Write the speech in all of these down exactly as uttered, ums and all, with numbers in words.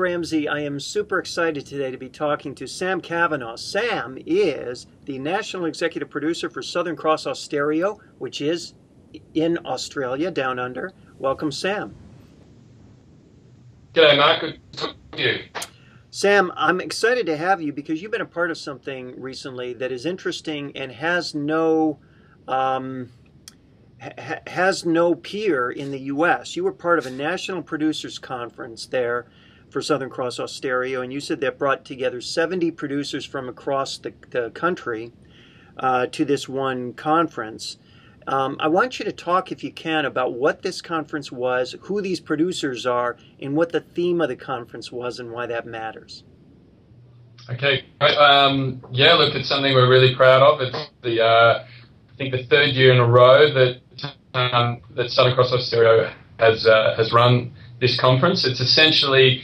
Ramsey. I am super excited today to be talking to Sam Cavanaugh. Sam is the National Executive Producer for Southern Cross Austereo, which is in Australia, down under. Welcome, Sam. G'day, Mark. Good to talk to you. Sam, I'm excited to have you because you've been a part of something recently that is interesting and has no... Um, Ha has no peer in the U S. You were part of a national producers conference there for Southern Cross Austereo, and you said that brought together seventy producers from across the, the country uh, to this one conference. Um, I want you to talk, if you can, about what this conference was, who these producers are, and what the theme of the conference was and why that matters. Okay. Um, yeah, look, it's something we're really proud of. It's the, uh, I think the third year in a row that Um, that Southern Cross Austereo has uh, has run this conference. It's essentially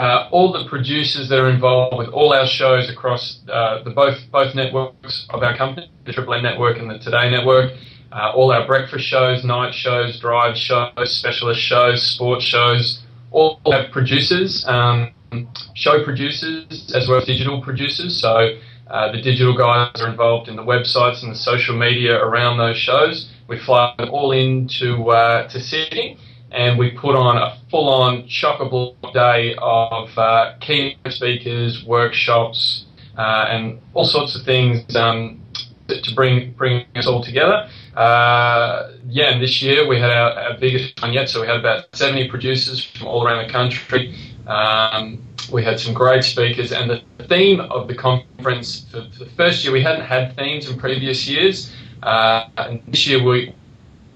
uh, all the producers that are involved with all our shows across uh, the both both networks of our company, the Triple M Network and the Today Network. Uh, all our breakfast shows, night shows, drive shows, specialist shows, sports shows, all have producers, um, show producers as well as digital producers. So uh, the digital guys are involved in the websites and the social media around those shows. We fly them all into uh, to Sydney, and we put on a full-on chock-a-block day of uh, keynote speakers, workshops, uh, and all sorts of things um, to bring bring us all together. Uh, yeah, and this year we had our, our biggest one yet, so we had about seventy producers from all around the country. Um, we had some great speakers, and the theme of the conference for, for the first year, we hadn't had themes in previous years. Uh, and this year we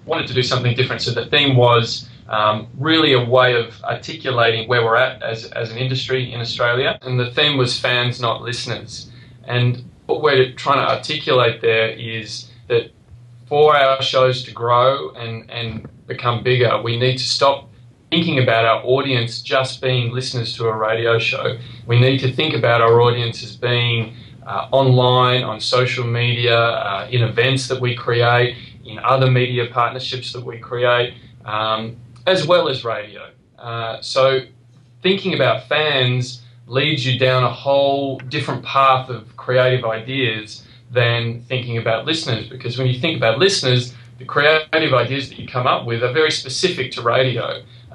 wanted to do something different, so the theme was um, really a way of articulating where we're at as, as an industry in Australia, and the theme was fans, not listeners. And what we're trying to articulate there is that for our shows to grow and, and become bigger, we need to stop thinking about our audience just being listeners to a radio show. We need to think about our audience as being Uh, online, on social media, uh, in events that we create, in other media partnerships that we create, um, as well as radio. Uh, so thinking about fans leads you down a whole different path of creative ideas than thinking about listeners, because when you think about listeners, the creative ideas that you come up with are very specific to radio.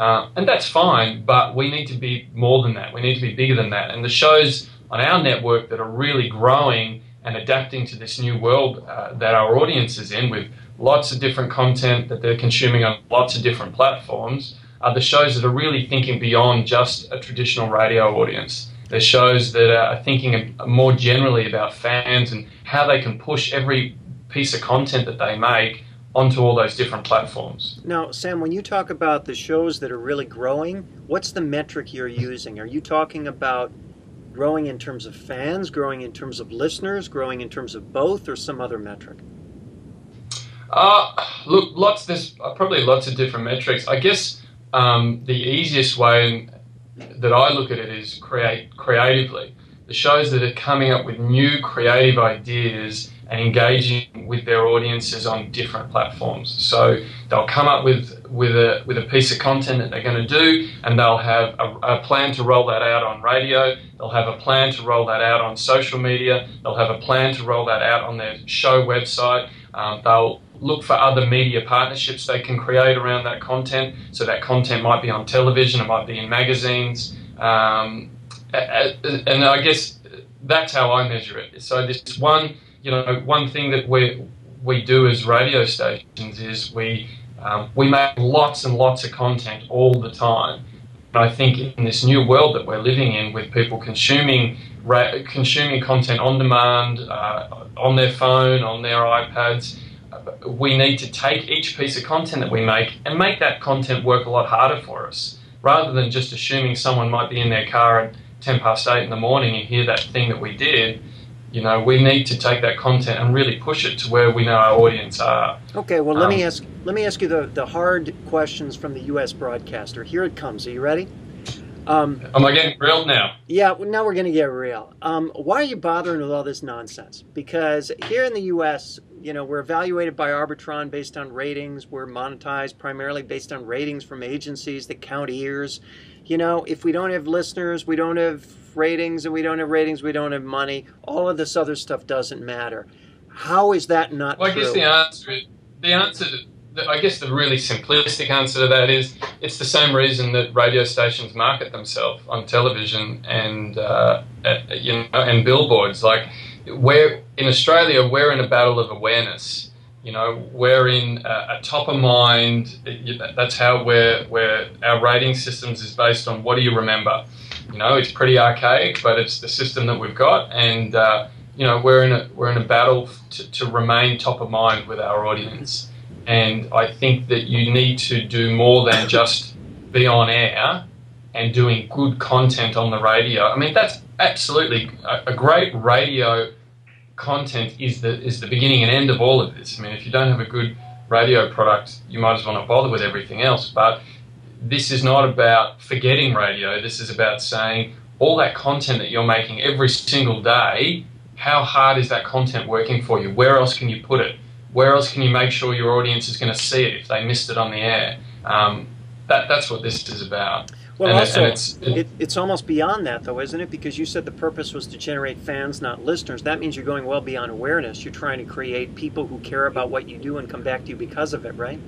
Uh, and that's fine, but we need to be more than that. We need to be bigger than that. And the shows on our network that are really growing and adapting to this new world uh, that our audience is in, with lots of different content that they're consuming on lots of different platforms, are the shows that are really thinking beyond just a traditional radio audience. They're shows that are thinking more generally about fans and how they can push every piece of content that they make onto all those different platforms. Now, Sam, when you talk about the shows that are really growing, what's the metric you're using? Are you talking about growing in terms of fans, growing in terms of listeners, growing in terms of both, or some other metric? Uh, look, lots. There's probably lots of different metrics. I guess um, the easiest way that I look at it is create creatively. The shows that are coming up with new creative ideas and engaging with their audiences on different platforms. So they'll come up with with a with a piece of content that they're going to do, and they'll have a, a plan to roll that out on radio. They'll have a plan to roll that out on social media. They'll have a plan to roll that out on their show website. Um, they'll look for other media partnerships they can create around that content. So that content might be on television, it might be in magazines. Um, and I guess that's how I measure it. So this one, you know, one thing that we we do as radio stations is we um, we make lots and lots of content all the time. But I think in this new world that we're living in, with people consuming ra consuming content on demand, uh, on their phone, on their iPads, we need to take each piece of content that we make and make that content work a lot harder for us, rather than just assuming someone might be in their car at ten past eight in the morning and hear that thing that we did. You know, we need to take that content and really push it to where we know our audience are. Okay, well, let um, me ask let me ask you the, the hard questions from the U S broadcaster. Here it comes. Are you ready? Um, Am I getting real now? Yeah, well, now we're going to get real. Um, why are you bothering with all this nonsense? Because here in the U S, you know, we're evaluated by Arbitron based on ratings. We're monetized primarily based on ratings from agencies that count ears. You know, if we don't have listeners, we don't have ratings, and we don't have ratings, we don't have money. All of this other stuff doesn't matter. How is that not true? Well, I guess the answer is, the answer to, the, I guess the really simplistic answer to that is it's the same reason that radio stations market themselves on television and uh, at, you know, and billboards. Like, we're in Australia, we're in a battle of awareness. You know, we're in a, a top of mind. That's how we're, we're our rating systems is based on what do you remember. You know, it's pretty archaic, but it's the system that we've got, and uh, you know, we're in a we're in a battle to, to remain top of mind with our audience. And I think that you need to do more than just be on air and doing good content on the radio. I mean, that's absolutely a, a great radio content is the is the beginning and end of all of this. I mean, if you don't have a good radio product, you might as well not bother with everything else. But this is not about forgetting radio. This is about saying all that content that you're making every single day, how hard is that content working for you? Where else can you put it? Where else can you make sure your audience is going to see it if they missed it on the air? Um, that, that's what this is about. Well, and also, and it's, it, it's almost beyond that, though, isn't it? Because you said the purpose was to generate fans, not listeners. That means you're going well beyond awareness. You're trying to create people who care about what you do and come back to you because of it, right?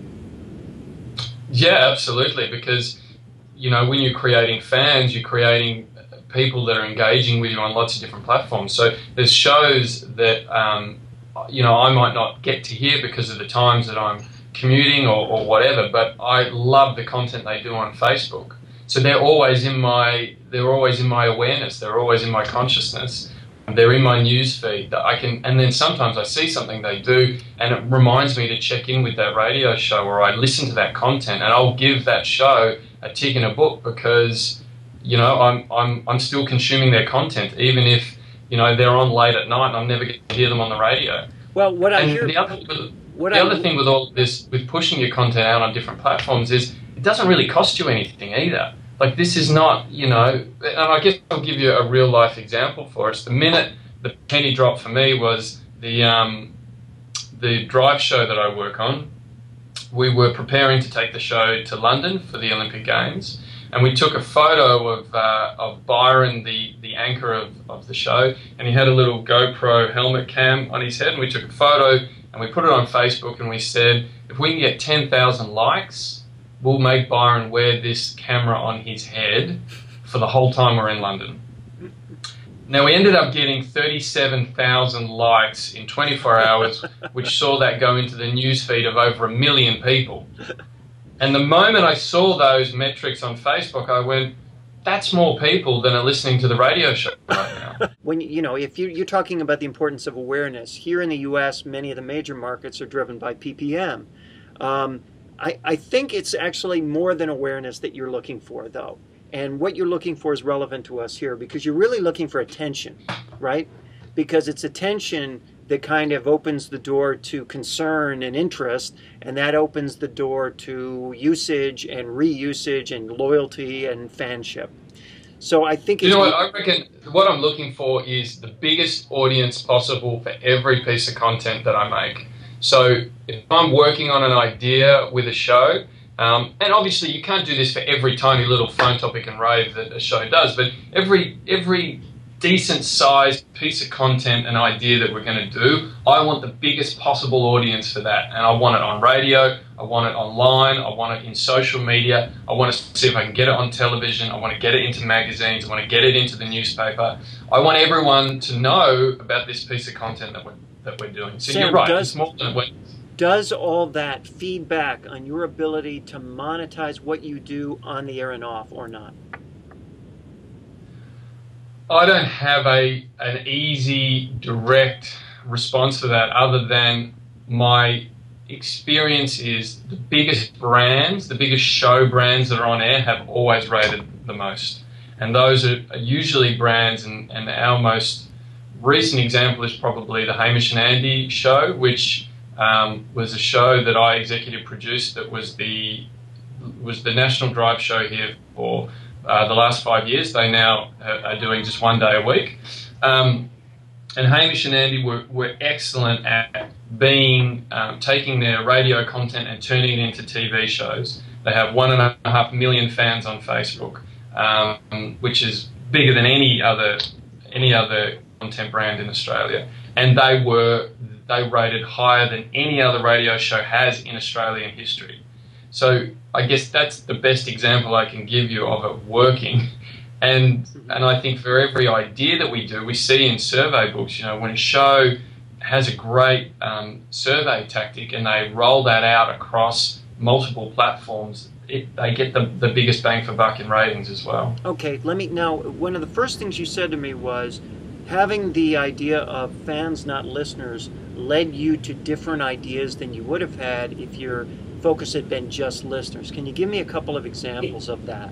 Yeah, absolutely, because, you know, when you're creating fans, you're creating people that are engaging with you on lots of different platforms. So there's shows that, um, you know, I might not get to hear because of the times that I'm commuting or, or whatever, but I love the content they do on Facebook. So they're always in my, they're always in my awareness. They're always in my consciousness. They're in my news feed that I can, and then sometimes I see something they do and it reminds me to check in with that radio show, or I listen to that content and I'll give that show a tick and a book because, you know, I'm, I'm, I'm still consuming their content, even if, you know, they're on late at night and I'm never going to hear them on the radio. Well, what I hear, the other, what the I, other thing with all of this, with pushing your content out on different platforms, is it doesn't really cost you anything either. Like, this is not, you know, and I guess I'll give you a real-life example for us. The minute the penny dropped for me was the, um, the drive show that I work on. We were preparing to take the show to London for the Olympic Games, and we took a photo of, uh, of Byron, the, the anchor of, of the show, and he had a little GoPro helmet cam on his head, and we took a photo, and we put it on Facebook, and we said, if we can get ten thousand likes, we'll make Byron wear this camera on his head for the whole time we're in London. Now, we ended up getting thirty-seven thousand likes in twenty-four hours, which saw that go into the newsfeed of over a million people. And the moment I saw those metrics on Facebook, I went, that's more people than are listening to the radio show right now. When, you know, if you, you're talking about the importance of awareness, here in the U S, many of the major markets are driven by P P M. Um, I, I think it's actually more than awareness that you're looking for, though. And what you're looking for is relevant to us here, because you're really looking for attention, right? Because it's attention that kind of opens the door to concern and interest, and that opens the door to usage and reusage and loyalty and fanship. So I think it's... You know what, I reckon what I'm looking for is the biggest audience possible for every piece of content that I make. So if I'm working on an idea with a show, um, and obviously you can't do this for every tiny little phone topic and rave that a show does, but every every decent-sized piece of content and idea that we're going to do, I want the biggest possible audience for that. And I want it on radio, I want it online, I want it in social media, I want to see if I can get it on television, I want to get it into magazines, I want to get it into the newspaper. I want everyone to know about this piece of content that we're that we're doing. So Sam, you're right. Does, it's more than what... does all that feedback on your ability to monetize what you do on the air and off, or not? I don't have a an easy, direct response to that, other than my experience is the biggest brands, the biggest show brands that are on air have always rated the most. And those are usually brands, and, and our most recent example is probably the Hamish and Andy show, which um, was a show that I executive produced that was the was the national drive show here for uh, the last five years. They now are doing just one day a week. Um, and Hamish and Andy were, were excellent at being um, taking their radio content and turning it into T V shows. They have one and a half million fans on Facebook, um, which is bigger than any other any other content brand in Australia. And they were they rated higher than any other radio show has in Australian history. So I guess that's the best example I can give you of it working. And and I think for every idea that we do, we see in survey books, you know, when a show has a great um, survey tactic and they roll that out across multiple platforms, it, they get the, the biggest bang for buck in ratings as well. Okay, let me, now, one of the first things you said to me was having the idea of fans, not listeners, led you to different ideas than you would have had if your focus had been just listeners. Can you give me a couple of examples of that?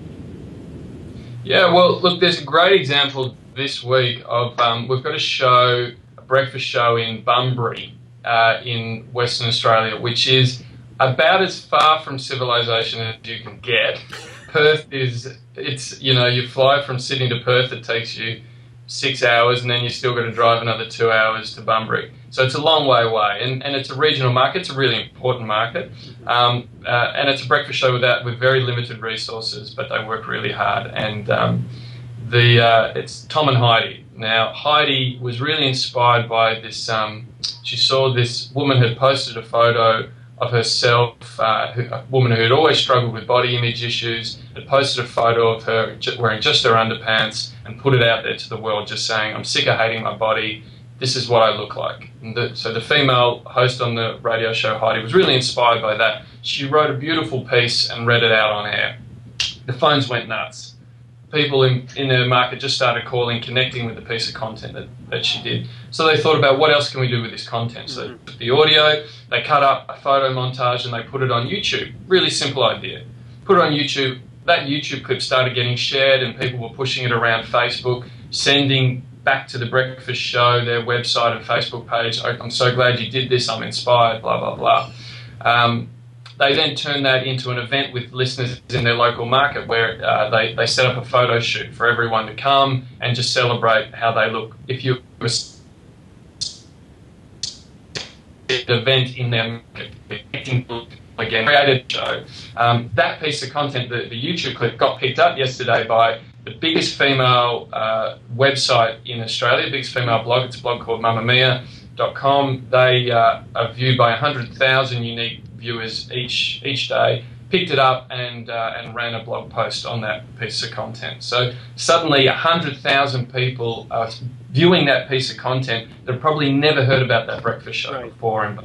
Yeah, well, look, there's a great example this week of, um, we've got a show, a breakfast show in Bunbury uh, in Western Australia, which is about as far from civilization as you can get. Perth is, it's, you know, you fly from Sydney to Perth, it takes you six hours, and then you still got to drive another two hours to Bunbury. So it's a long way away, and, and it's a regional market, it's a really important market, um, uh, and it's a breakfast show with, that, with very limited resources, but they work really hard. And um, the uh, it's Tom and Heidi. Now, Heidi was really inspired by this, um, she saw this woman had posted a photo of herself, uh, who, a woman who had always struggled with body image issues, had posted a photo of her wearing just her underpants and put it out there to the world, just saying, I'm sick of hating my body, this is what I look like. And the, so the female host on the radio show, Heidi, was really inspired by that. She wrote a beautiful piece and read it out on air. The phones went nuts. People in, in their market just started calling, connecting with the piece of content that, that she did. So they thought about, what else can we do with this content? So they took the audio, they cut up a photo montage and they put it on YouTube. Really simple idea. Put it on YouTube. That YouTube clip started getting shared and people were pushing it around Facebook, sending back to the breakfast show, their website and Facebook page, I'm so glad you did this, I'm inspired, blah, blah, blah. Um, they then turned that into an event with listeners in their local market where uh, they, they set up a photo shoot for everyone to come and just celebrate how they look. If you were an event in their market, again, created a show. Um, that piece of content, the, the YouTube clip, got picked up yesterday by the biggest female uh, website in Australia, the biggest female blog. It's a blog called mamma mia dot com. They uh, are viewed by one hundred thousand unique viewers each each day. Picked it up and uh, and ran a blog post on that piece of content. So suddenly one hundred thousand people are viewing that piece of content that probably never heard about that breakfast show right. before. And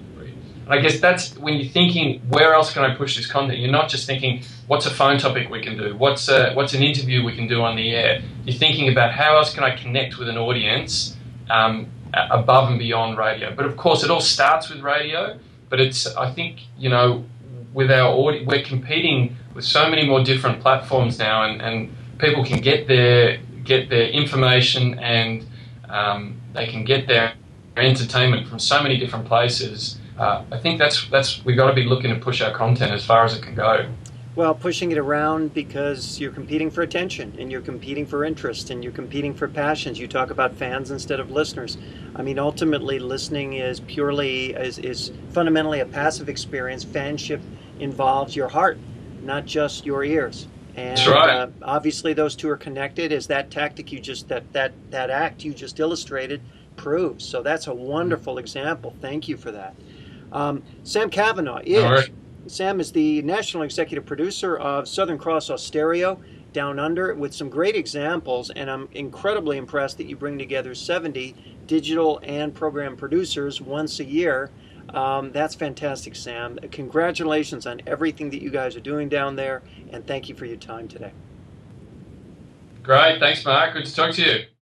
I guess that's when you're thinking, where else can I push this content? You're not just thinking, what's a phone topic we can do? What's a, what's an interview we can do on the air? You're thinking about how else can I connect with an audience um, above and beyond radio? But of course, it all starts with radio. But it's, I think, you know, with our audi- we're competing with so many more different platforms now, and, and people can get their get their information and um, they can get their entertainment from so many different places. Uh, I think that's that's we've got to be looking to push our content as far as it can go. Well, pushing it around because you're competing for attention and you're competing for interest and you're competing for passions. You talk about fans instead of listeners. I mean, ultimately, listening is purely is, is fundamentally a passive experience. Fanship involves your heart, not just your ears. And that's right. uh, obviously, those two are connected. As that tactic you just that that that act you just illustrated proves. So that's a wonderful example. Thank you for that. Um, Sam Cavanaugh is, right. Sam is the National Executive Producer of Southern Cross Austereo, Down Under, with some great examples, and I'm incredibly impressed that you bring together seventy digital and program producers once a year. Um, that's fantastic, Sam. Congratulations on everything that you guys are doing down there, and thank you for your time today. Great. Thanks, Mark. Good to talk to you.